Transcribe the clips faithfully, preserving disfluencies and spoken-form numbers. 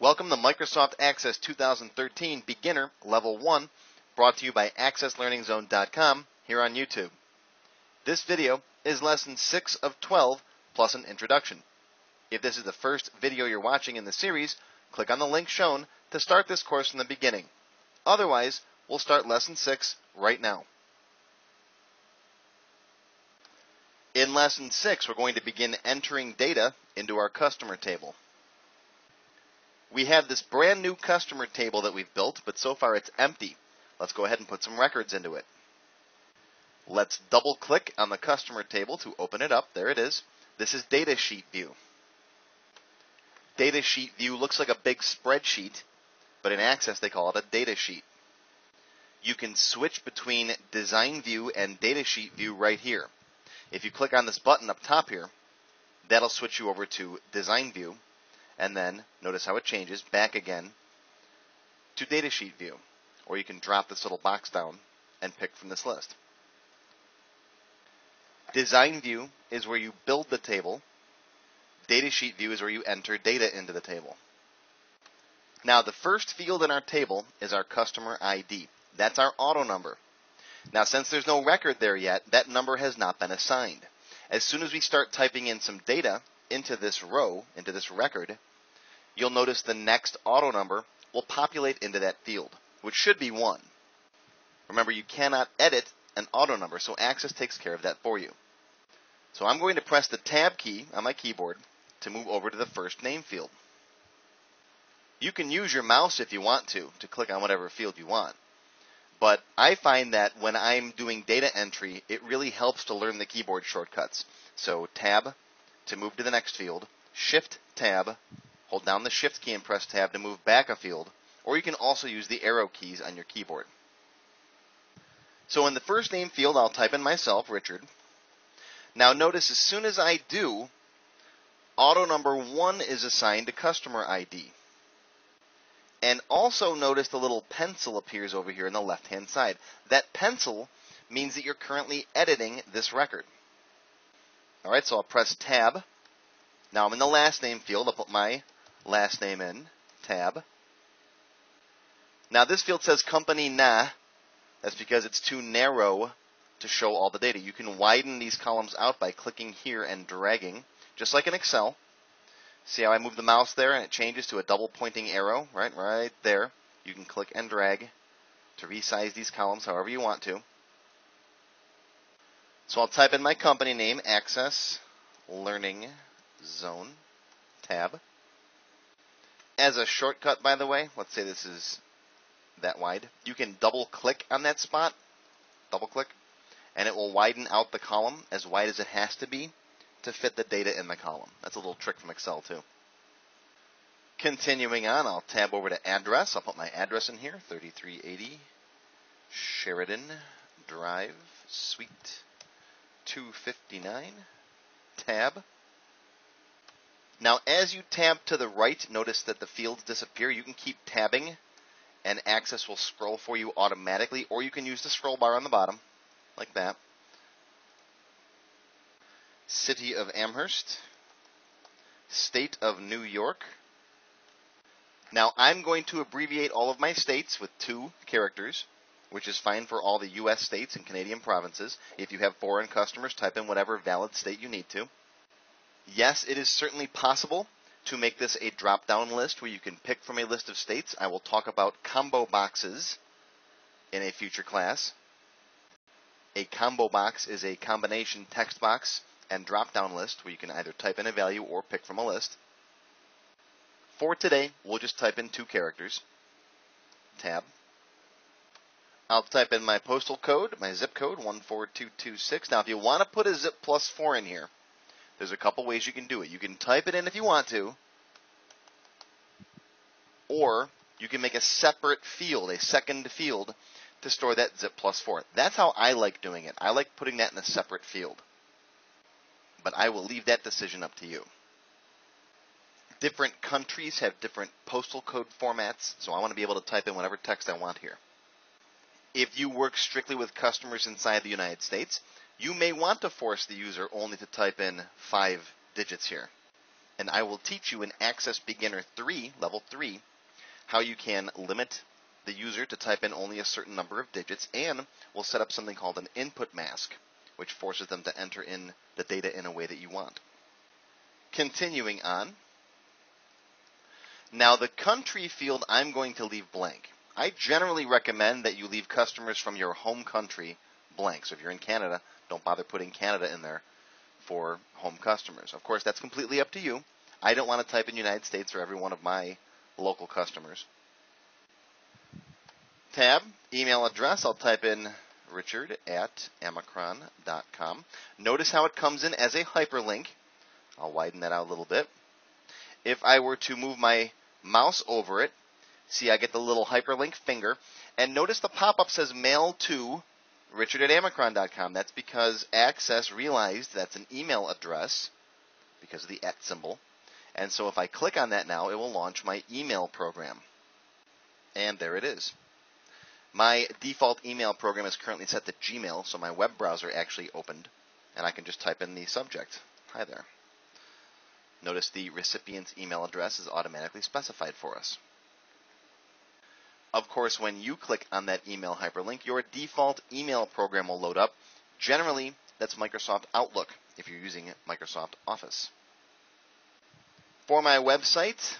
Welcome to Microsoft Access twenty thirteen Beginner Level one, brought to you by Access Learning Zone dot com here on YouTube. This video is Lesson six of twelve plus an introduction. If this is the first video you're watching in the series, click on the link shown to start this course from the beginning. Otherwise, we'll start Lesson six right now. In Lesson six, we're going to begin entering data into our customer table. We have this brand new customer table that we've built, but so far it's empty. Let's go ahead and put some records into it. Let's double click on the customer table to open it up. There it is. This is Data Sheet View. Data Sheet View looks like a big spreadsheet, but in Access they call it a data sheet. You can switch between Design View and Data Sheet View right here. If you click on this button up top here, that'll switch you over to Design View. And then, notice how it changes, back again to Data Sheet View. Or you can drop this little box down and pick from this list. Design View is where you build the table. Data Sheet View is where you enter data into the table. Now, the first field in our table is our customer I D. That's our auto number. Now, since there's no record there yet, that number has not been assigned. As soon as we start typing in some data into this row, into this record, you'll notice the next auto number will populate into that field, which should be one. Remember, you cannot edit an auto number, so Access takes care of that for you. So I'm going to press the Tab key on my keyboard to move over to the first name field. You can use your mouse if you want to, to click on whatever field you want. But I find that when I'm doing data entry, it really helps to learn the keyboard shortcuts. So Tab to move to the next field, Shift-Tab, hold down the Shift key and press Tab to move back a field, or you can also use the arrow keys on your keyboard. So in the first name field, I'll type in myself, Richard. Now notice, as soon as I do, auto number one is assigned to customer I D. And also notice the little pencil appears over here on the left-hand side. That pencil means that you're currently editing this record. All right, so I'll press Tab. Now I'm in the last name field. I'll put my last name in, Tab. Now this field says company N A. That's because it's too narrow to show all the data. You can widen these columns out by clicking here and dragging, just like in Excel. See how I move the mouse there and it changes to a double pointing arrow, right? Right there. You can click and drag to resize these columns however you want to. So I'll type in my company name, Access Learning Zone, Tab. As a shortcut, by the way, let's say this is that wide. You can double click on that spot, double click, and it will widen out the column as wide as it has to be to fit the data in the column. That's a little trick from Excel too. Continuing on, I'll tab over to address. I'll put my address in here, thirty-three eighty Sheridan Drive, Suite two fifty-nine, Tab. Now as you tab to the right, notice that the fields disappear. You can keep tabbing and Access will scroll for you automatically, or you can use the scroll bar on the bottom, like that. City of Amherst, State of New York. Now I'm going to abbreviate all of my states with two characters, which is fine for all the U S states and Canadian provinces. If you have foreign customers, type in whatever valid state you need to. Yes, it is certainly possible to make this a drop-down list where you can pick from a list of states. I will talk about combo boxes in a future class. A combo box is a combination text box and drop-down list where you can either type in a value or pick from a list. For today, we'll just type in two characters. Tab. I'll type in my postal code, my zip code, one four two two six. Now, if you want to put a zip plus four in here, there's a couple ways you can do it. You can type it in if you want to, or you can make a separate field, a second field, to store that zip plus four. That's how I like doing it. I like putting that in a separate field. But I will leave that decision up to you. Different countries have different postal code formats, so I want to be able to type in whatever text I want here. If you work strictly with customers inside the United States, you may want to force the user only to type in five digits here. and I will teach you in Access Beginner three, Level three, how you can limit the user to type in only a certain number of digits, and we'll set up something called an input mask, which forces them to enter in the data in a way that you want. Continuing on. Now the country field I'm going to leave blank. I generally recommend that you leave customers from your home country blank. So if you're in Canada, don't bother putting Canada in there for home customers. Of course, that's completely up to you. I don't want to type in United States for every one of my local customers. Tab, email address, I'll type in Richard at Amicron dot com. Notice how it comes in as a hyperlink. I'll widen that out a little bit. If I were to move my mouse over it, see, I get the little hyperlink finger, and notice the pop-up says mail to Richard at Amicron dot com. That's because Access realized that's an email address because of the at symbol. And so if I click on that now, it will launch my email program. And there it is. My default email program is currently set to Gmail, so my web browser actually opened, and I can just type in the subject. Hi there. Notice the recipient's email address is automatically specified for us. Of course, when you click on that email hyperlink, your default email program will load up. Generally, that's Microsoft Outlook if you're using Microsoft Office. For my website,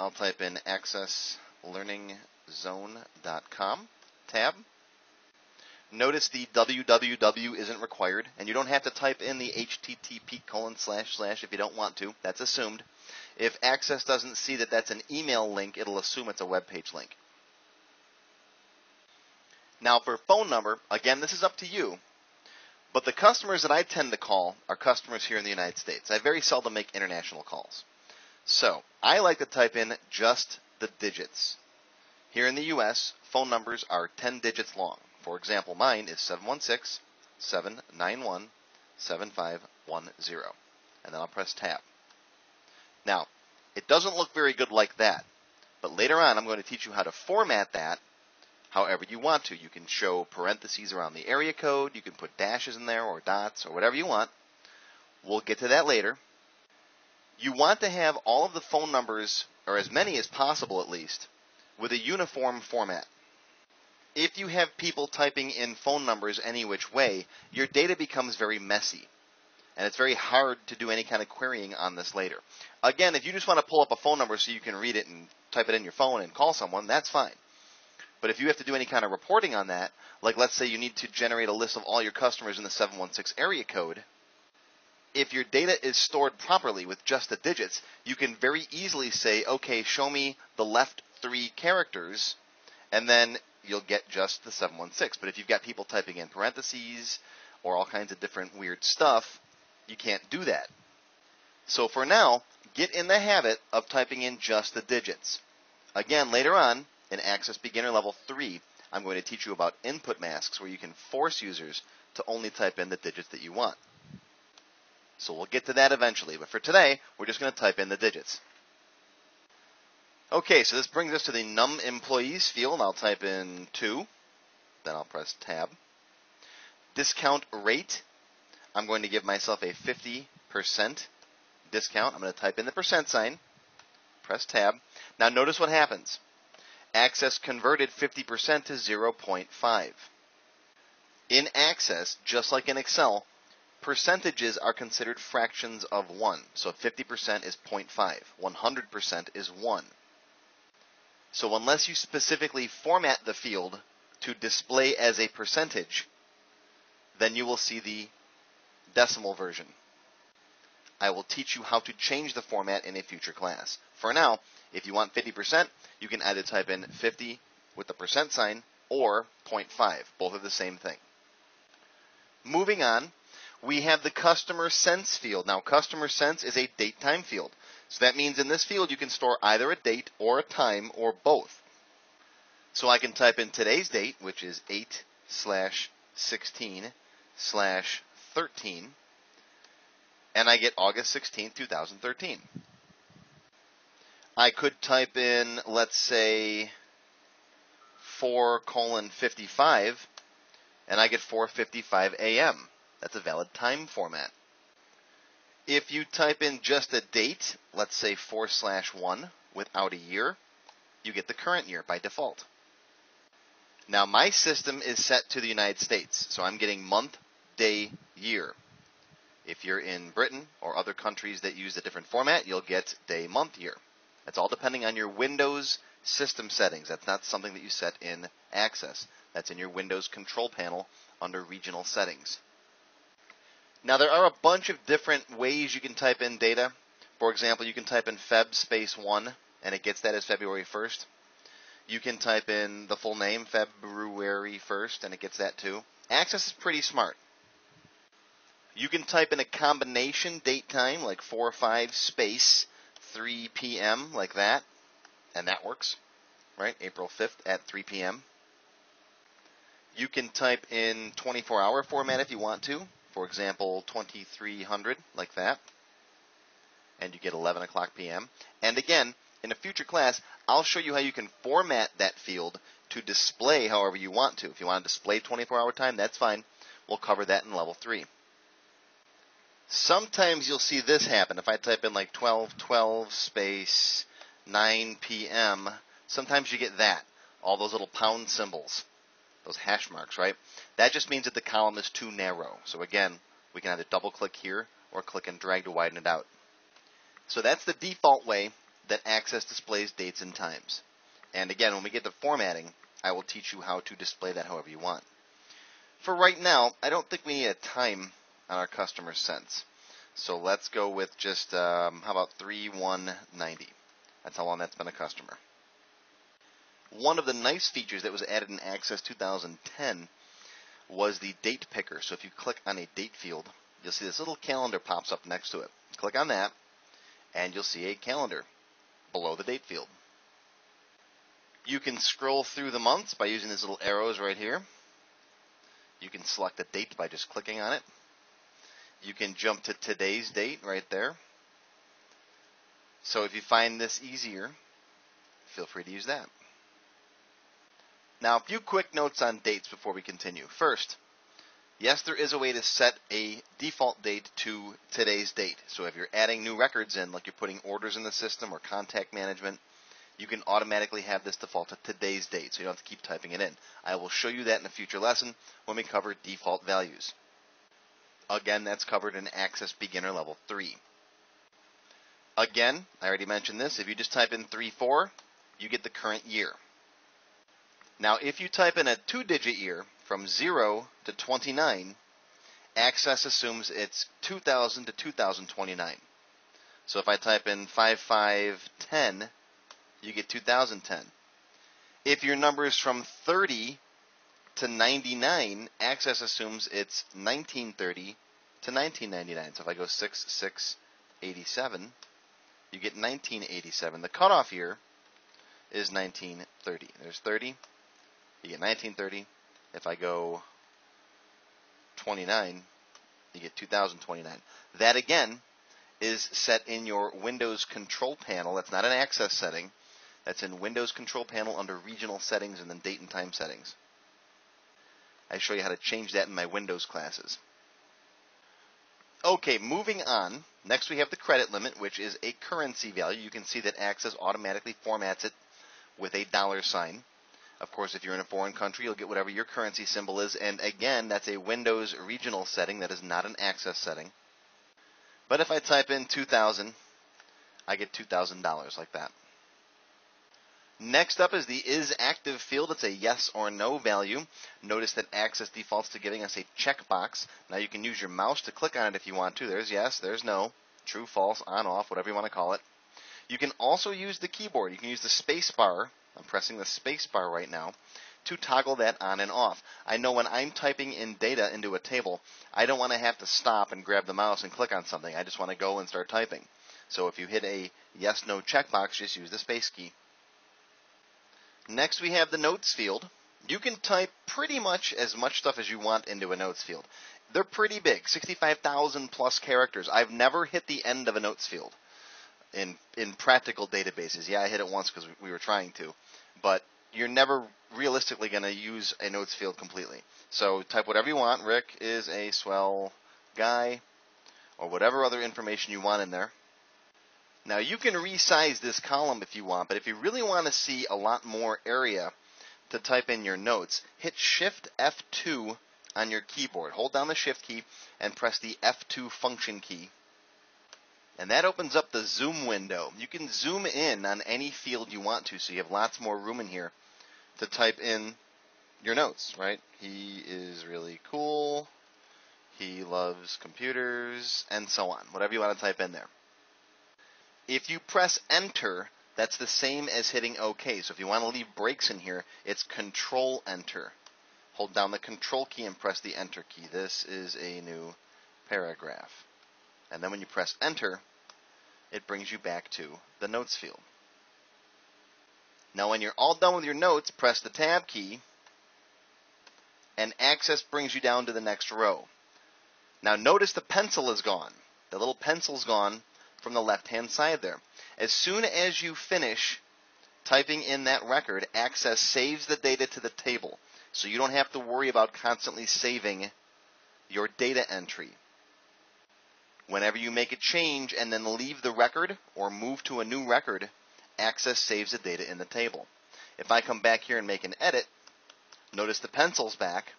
I'll type in Access Learning Zone dot com. Tab. Notice the www isn't required, and you don't have to type in the http colon slash slash if you don't want to. That's assumed. If Access doesn't see that that's an email link, it'll assume it's a web page link. Now for phone number, again, this is up to you, but the customers that I tend to call are customers here in the United States. I very seldom make international calls. So I like to type in just the digits. Here in the U S, phone numbers are ten digits long. For example, mine is seven one six, seven nine one, seven five one zero. And then I'll press Tab. Now, it doesn't look very good like that, but later on I'm going to teach you how to format that however you want to. You can show parentheses around the area code, you can put dashes in there or dots or whatever you want. We'll get to that later. You want to have all of the phone numbers, or as many as possible at least, with a uniform format. If you have people typing in phone numbers any which way, your data becomes very messy, and it's very hard to do any kind of querying on this later. Again, if you just want to pull up a phone number so you can read it and type it in your phone and call someone, that's fine. But if you have to do any kind of reporting on that, like let's say you need to generate a list of all your customers in the seven one six area code, if your data is stored properly with just the digits, you can very easily say, okay, show me the left three characters, and then you'll get just the seven one six. But if you've got people typing in parentheses or all kinds of different weird stuff, you can't do that. So for now, get in the habit of typing in just the digits. Again, later on, in Access Beginner Level three, I'm going to teach you about input masks, where you can force users to only type in the digits that you want. So we'll get to that eventually, but for today, we're just going to type in the digits. Okay, so this brings us to the num employees field. I'll type in two, then I'll press Tab. Discount rate, I'm going to give myself a fifty percent discount. I'm going to type in the percent sign, press Tab. Now notice what happens. Access converted fifty percent to zero point five. In Access, just like in Excel, percentages are considered fractions of one. So fifty percent is zero point five, one hundred percent is one. So unless you specifically format the field to display as a percentage, then you will see the decimal version. I will teach you how to change the format in a future class. For now, if you want fifty percent, you can either type in fifty with the percent sign or zero point five. Both are the same thing. Moving on, we have the Customer Sense field. Now, Customer Sense is a date time field. So that means in this field, you can store either a date or a time or both. So I can type in today's date, which is eight slash sixteen slash thirteen. And I get August sixteenth, two thousand thirteen. I could type in, let's say, four colon fifty-five, and I get four fifty-five a m That's a valid time format. If you type in just a date, let's say four slash one without a year, you get the current year by default. Now my system is set to the United States, so I'm getting month, day, year. If you're in Britain or other countries that use a different format, you'll get day, month, year. That's all depending on your Windows system settings. That's not something that you set in Access. That's in your Windows control panel under regional settings. Now there are a bunch of different ways you can type in data. For example, you can type in Feb space one and it gets that as February first. You can type in the full name, February first, and it gets that too. Access is pretty smart. You can type in a combination date time, like four or five space three P M, like that, and that works, right? April fifth at three P M You can type in twenty-four hour format if you want to. For example, twenty-three hundred, like that, and you get eleven o'clock P M And again, in a future class, I'll show you how you can format that field to display however you want to. If you want to display twenty-four hour time, that's fine. We'll cover that in level three. Sometimes you'll see this happen. If I type in like twelve twelve space nine P M, sometimes you get that. All those little pound symbols, those hash marks, right? That just means that the column is too narrow. So again, we can either double click here or click and drag to widen it out. So that's the default way that Access displays dates and times. And again, when we get to formatting, I will teach you how to display that however you want. For right now, I don't think we need a time on our customer sense. So let's go with just, um, how about three one ninety? That's how long that's been a customer. One of the nice features that was added in Access two thousand ten was the Date Picker. So if you click on a date field, you'll see this little calendar pops up next to it. Click on that, and you'll see a calendar below the date field. You can scroll through the months by using these little arrows right here. You can select the date by just clicking on it. You can jump to today's date right there. So if you find this easier, feel free to use that. Now, a few quick notes on dates before we continue. First, yes, there is a way to set a default date to today's date. So if you're adding new records in, like you're putting orders in the system or contact management, you can automatically have this default to today's date, so you don't have to keep typing it in. I will show you that in a future lesson when we cover default values. Again, that's covered in Access Beginner Level three. Again, I already mentioned this. If you just type in three four, you get the current year. Now, if you type in a two digit year, from zero to twenty-nine, Access assumes it's two thousand to two thousand twenty-nine. So if I type in five five ten, you get two thousand ten. If your number is from thirty to ninety-nine, Access assumes it's nineteen thirty to nineteen ninety-nine. So if I go six six eighty-seven, you get nineteen eighty-seven. The cutoff year is nineteen thirty. There's thirty. You get nineteen thirty. If I go twenty-nine, you get two thousand twenty-nine. That, again, is set in your Windows control panel. That's not an Access setting. That's in Windows control panel under regional settings and then date and time settings. I show you how to change that in my Windows classes. Okay, moving on. Next we have the credit limit, which is a currency value. You can see that Access automatically formats it with a dollar sign. Of course, if you're in a foreign country, you'll get whatever your currency symbol is. And again, that's a Windows regional setting. That is not an Access setting. But if I type in two thousand, I get two thousand dollars like that. Next up is the Is Active field. It's a yes or no value. Notice that Access defaults to giving us a checkbox. Now you can use your mouse to click on it if you want to. There's yes, there's no, true, false, on, off, whatever you want to call it. You can also use the keyboard. You can use the space bar. I'm pressing the space bar right now to toggle that on and off. I know when I'm typing in data into a table, I don't want to have to stop and grab the mouse and click on something. I just want to go and start typing. So if you hit a yes, no checkbox, just use the space key. Next we have the notes field. You can type pretty much as much stuff as you want into a notes field. They're pretty big, sixty-five thousand plus characters. I've never hit the end of a notes field in in practical databases. Yeah, I hit it once because we were trying to, but you're never realistically going to use a notes field completely. So type whatever you want. Rick is a swell guy, or whatever other information you want in there. Now you can resize this column if you want, but if you really want to see a lot more area to type in your notes, hit shift F two on your keyboard. Hold down the shift key and press the F two function key. And that opens up the zoom window. You can zoom in on any field you want to, so you have lots more room in here to type in your notes, right? He is really cool. He loves computers, and so on. Whatever you want to type in there. If you press enter, that's the same as hitting OK. So if you want to leave breaks in here, it's control enter. Hold down the control key and press the enter key. This is a new paragraph. And then when you press enter, it brings you back to the notes field. Now when you're all done with your notes, press the tab key, and Access brings you down to the next row. Now notice the pencil is gone. The little pencil's gone from the left-hand side there. As soon as you finish typing in that record, Access saves the data to the table, so you don't have to worry about constantly saving your data entry. Whenever you make a change and then leave the record or move to a new record, Access saves the data in the table. If I come back here and make an edit, notice the pencil's back.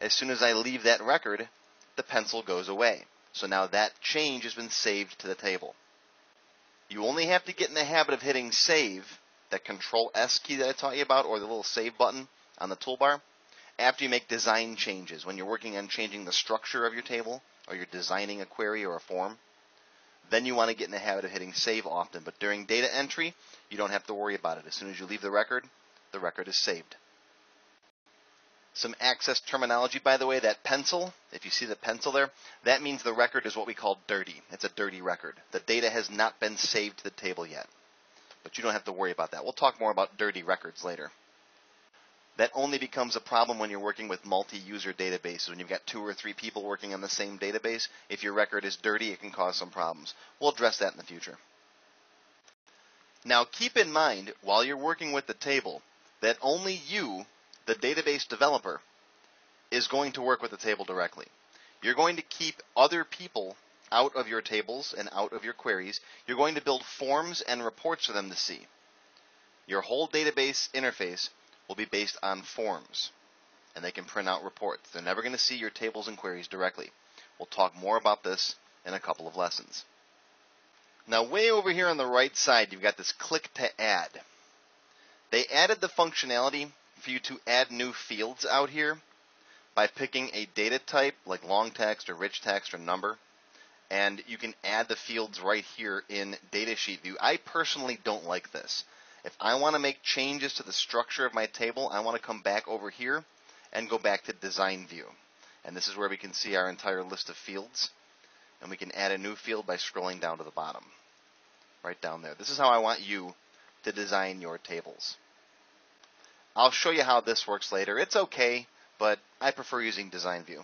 As soon as I leave that record, the pencil goes away. So now that change has been saved to the table. You only have to get in the habit of hitting save, that control S key that I taught you about, or the little save button on the toolbar, after you make design changes, when you're working on changing the structure of your table, or you're designing a query or a form, then you want to get in the habit of hitting save often. But during data entry, you don't have to worry about it. As soon as you leave the record, the record is saved. Some Access terminology, by the way, that pencil, if you see the pencil there, that means the record is what we call dirty. It's a dirty record. The data has not been saved to the table yet. But you don't have to worry about that. We'll talk more about dirty records later. That only becomes a problem when you're working with multi-user databases, when you've got two or three people working on the same database. If your record is dirty, it can cause some problems. We'll address that in the future. Now keep in mind, while you're working with the table, that only you, the database developer, is going to work with the table directly. You're going to keep other people out of your tables and out of your queries. You're going to build forms and reports for them to see. Your whole database interface will be based on forms, and they can print out reports. They're never going to see your tables and queries directly. We'll talk more about this in a couple of lessons. Now way over here on the right side, you've got this click to add. They added the functionality for you to add new fields out here by picking a data type like long text or rich text or number, and you can add the fields right here in Datasheet View. I personally don't like this. If I want to make changes to the structure of my table, I want to come back over here and go back to Design View. And this is where we can see our entire list of fields. And we can add a new field by scrolling down to the bottom, right down there. This is how I want you to design your tables. I'll show you how this works later. It's okay, but I prefer using Design View.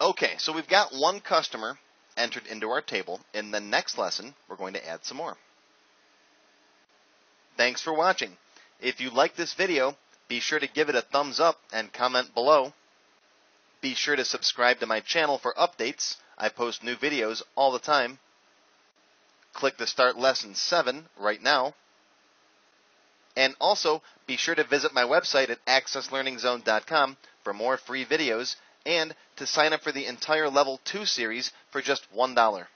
Okay, so we've got one customer entered into our table. In the next lesson, we're going to add some more. Thanks for watching. If you like this video, be sure to give it a thumbs up and comment below. Be sure to subscribe to my channel for updates. I post new videos all the time. Click to start lesson seven right now. And also, be sure to visit my website at access learning zone dot com for more free videos and to sign up for the entire Level two series for just one dollar.